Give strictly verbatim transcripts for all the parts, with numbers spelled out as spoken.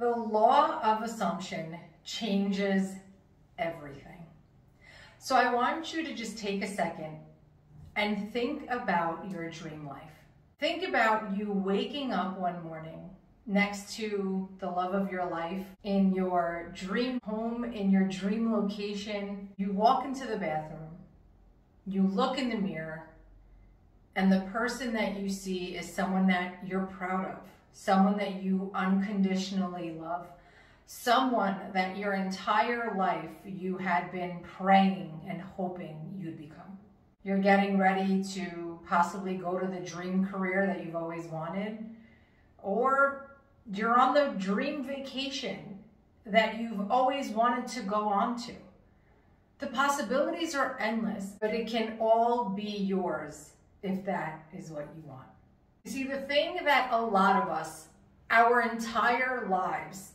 The law of assumption changes everything. So I want you to just take a second and think about your dream life. Think about you waking up one morning next to the love of your life in your dream home, in your dream location. You walk into the bathroom, you look in the mirror, and the person that you see is someone that you're proud of, someone that you unconditionally love, someone that your entire life you had been praying and hoping you'd become. You're getting ready to possibly go to the dream career that you've always wanted, or you're on the dream vacation that you've always wanted to go on to. The possibilities are endless, but it can all be yours if that is what you want. You see, the thing that a lot of us, our entire lives,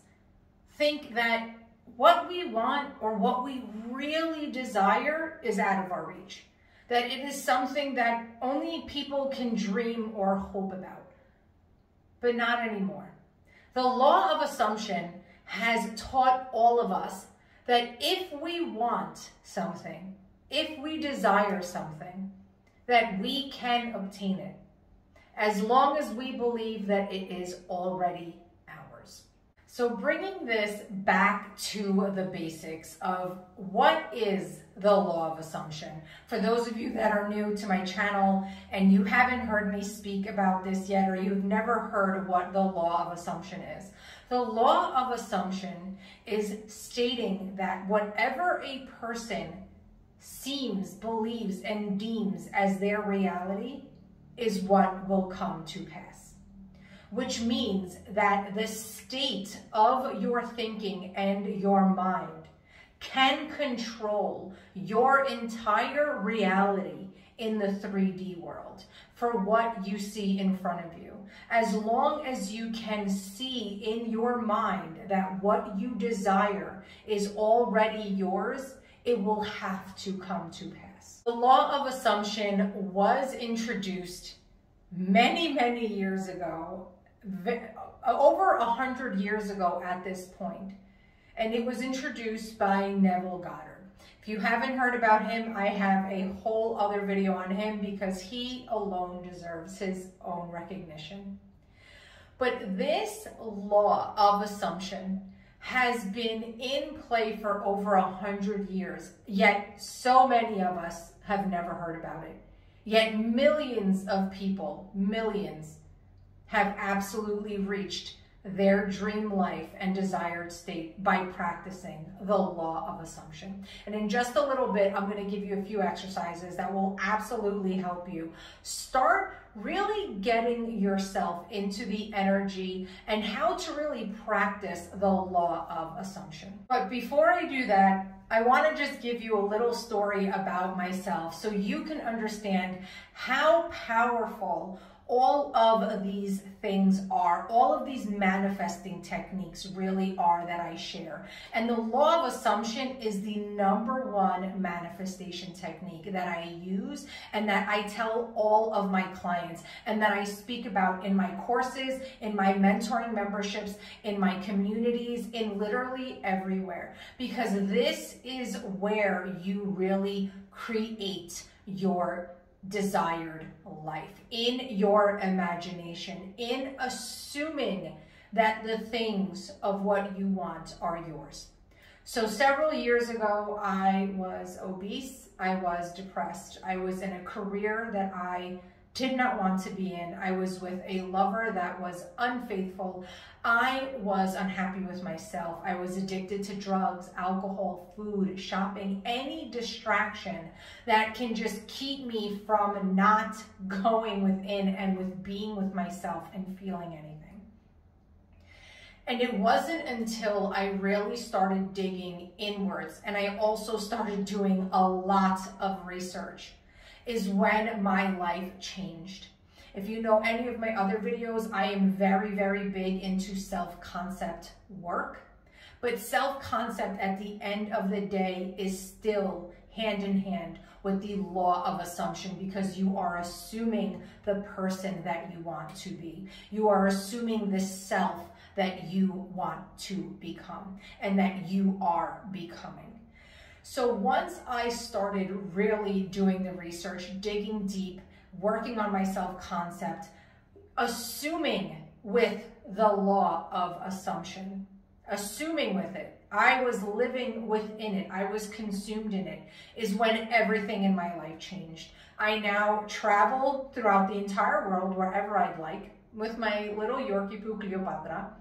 think that what we want or what we really desire is out of our reach. That it is something that only people can dream or hope about. But not anymore. The law of assumption has taught all of us that if we want something, if we desire something, that we can obtain it, as long as we believe that it is already ours. So bringing this back to the basics of what is the law of assumption. For those of you that are new to my channel and you haven't heard me speak about this yet, or you've never heard what the law of assumption is. The law of assumption is stating that whatever a person seems, believes, and deems as their reality is what will come to pass. Which means that the state of your thinking and your mind can control your entire reality in the three D world for what you see in front of you. As long as you can see in your mind that what you desire is already yours, it will have to come to pass. The law of assumption was introduced many, many years ago, over a hundred years ago at this point, and it was introduced by Neville Goddard. If you haven't heard about him, I have a whole other video on him because he alone deserves his own recognition. But this law of assumption has been in play for over a hundred years, yet so many of us have never heard about it. Yet millions of people, millions, have absolutely reached their dream life and desired state by practicing the law of assumption. And in just a little bit, I'm going to give you a few exercises that will absolutely help you start really getting yourself into the energy and how to really practice the law of assumption. But before I do that, I want to just give you a little story about myself so you can understand how powerful all of these things are, all of these manifesting techniques really are that I share. And the law of assumption is the number one manifestation technique that I use and that I tell all of my clients and that I speak about in my courses, in my mentoring memberships, in my communities, in literally everywhere. Because this is where you really create your desired life in your imagination, in assuming that the things of what you want are yours. So several years ago, I was obese, I was depressed, I was in a career that I did not want to be in, I was with a lover that was unfaithful, I was unhappy with myself, I was addicted to drugs, alcohol, food, shopping, any distraction that can just keep me from not going within and with being with myself and feeling anything. And it wasn't until I really started digging inwards, and I also started doing a lot of research, is when my life changed. If you know any of my other videos, I am very, very big into self-concept work, but self-concept at the end of the day is still hand in hand with the law of assumption because you are assuming the person that you want to be. You are assuming the self that you want to become and that you are becoming. So once I started really doing the research, digging deep, working on my self-concept, assuming with the law of assumption, assuming with it, I was living within it, I was consumed in it, is when everything in my life changed. I now travel throughout the entire world, wherever I'd like, with my little Yorkie Poo Cleopatra.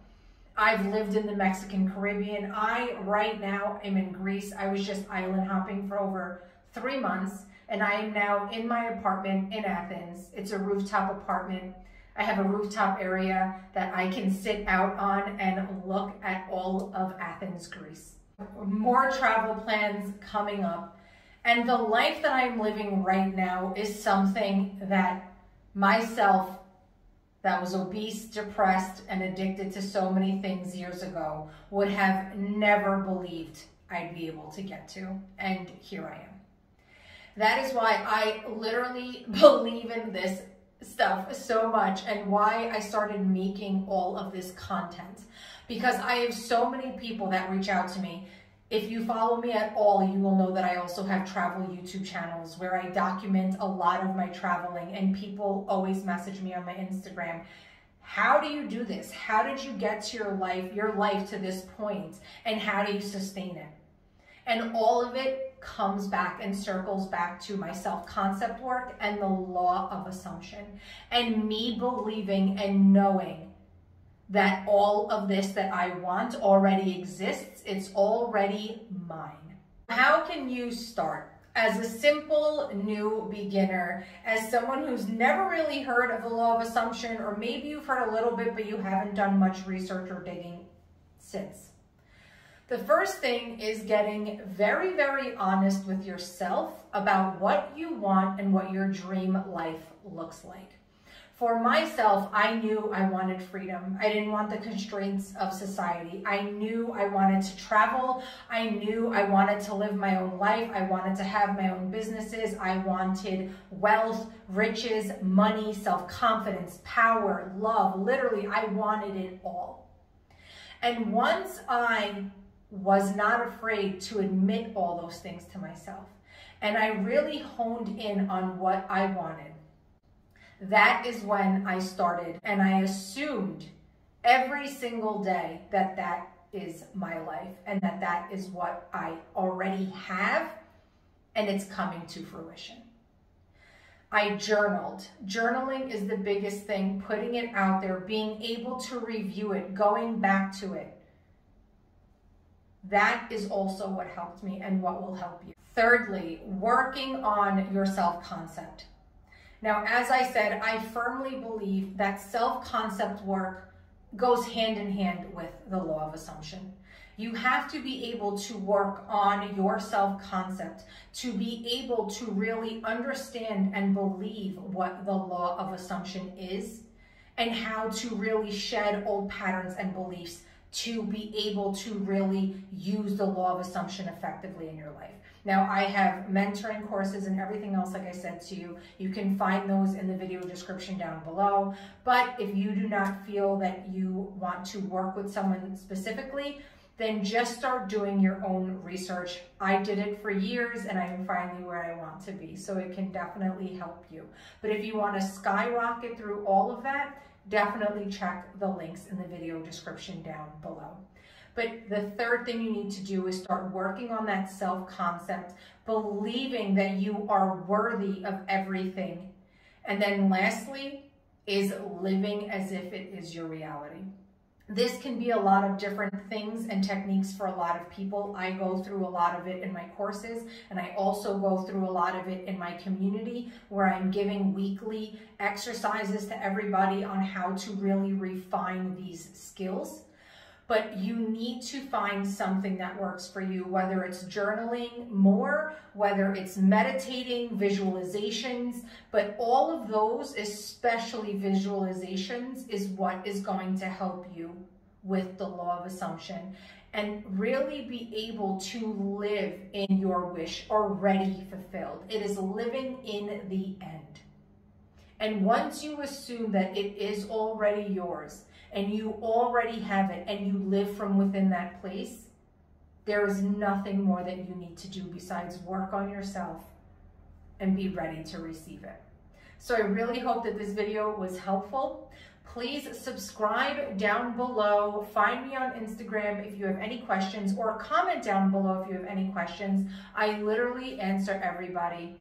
I've lived in the Mexican Caribbean. I, right now, am in Greece. I was just island hopping for over three months, and I am now in my apartment in Athens. It's a rooftop apartment. I have a rooftop area that I can sit out on and look at all of Athens, Greece. More travel plans coming up. And the life that I'm living right now is something that myself, that was obese, depressed, and addicted to so many things years ago, would have never believed I'd be able to get to. And here I am. That is why I literally believe in this stuff so much, and why I started making all of this content, because I have so many people that reach out to me. If you follow me at all, you will know that I also have travel YouTube channels where I document a lot of my traveling, and people always message me on my Instagram, how do you do this? How did you get to your life, your life to this point, and how do you sustain it? And all of it comes back and circles back to my self-concept work and the law of assumption, and me believing and knowing that all of this that I want already exists. It's already mine. How can you start? As a simple new beginner, as someone who's never really heard of the law of assumption, or maybe you've heard a little bit but you haven't done much research or digging since. The first thing is getting very, very honest with yourself about what you want and what your dream life looks like. For myself, I knew I wanted freedom. I didn't want the constraints of society. I knew I wanted to travel. I knew I wanted to live my own life. I wanted to have my own businesses. I wanted wealth, riches, money, self-confidence, power, love. Literally, I wanted it all. And once I was not afraid to admit all those things to myself, and I really honed in on what I wanted, that is when I started, and I assumed every single day that that is my life, and that that is what I already have, and it's coming to fruition. I journaled. Journaling is the biggest thing, putting it out there, being able to review it, going back to it. That is also what helped me and what will help you. Thirdly, working on your self-concept. Now, as I said, I firmly believe that self-concept work goes hand in hand with the law of assumption. You have to be able to work on your self-concept to be able to really understand and believe what the law of assumption is, and how to really shed old patterns and beliefs to be able to really use the law of assumption effectively in your life. Now, I have mentoring courses and everything else, like I said to you. You can find those in the video description down below. But if you do not feel that you want to work with someone specifically, then just start doing your own research. I did it for years, and I am finally where I want to be, so it can definitely help you. But if you want to skyrocket through all of that, definitely check the links in the video description down below. But the third thing you need to do is start working on that self-concept, believing that you are worthy of everything. And then lastly is living as if it is your reality. This can be a lot of different things and techniques for a lot of people. I go through a lot of it in my courses, and I also go through a lot of it in my community, where I'm giving weekly exercises to everybody on how to really refine these skills. But you need to find something that works for you, whether it's journaling more, whether it's meditating, visualizations, but all of those, especially visualizations, is what is going to help you with the law of assumption and really be able to live in your wish already fulfilled. It is living in the end. And once you assume that it is already yours, and you already have it and you live from within that place, there is nothing more that you need to do besides work on yourself and be ready to receive it. So I really hope that this video was helpful. Please subscribe down below. Find me on Instagram if you have any questions, or comment down below if you have any questions. I literally answer everybody.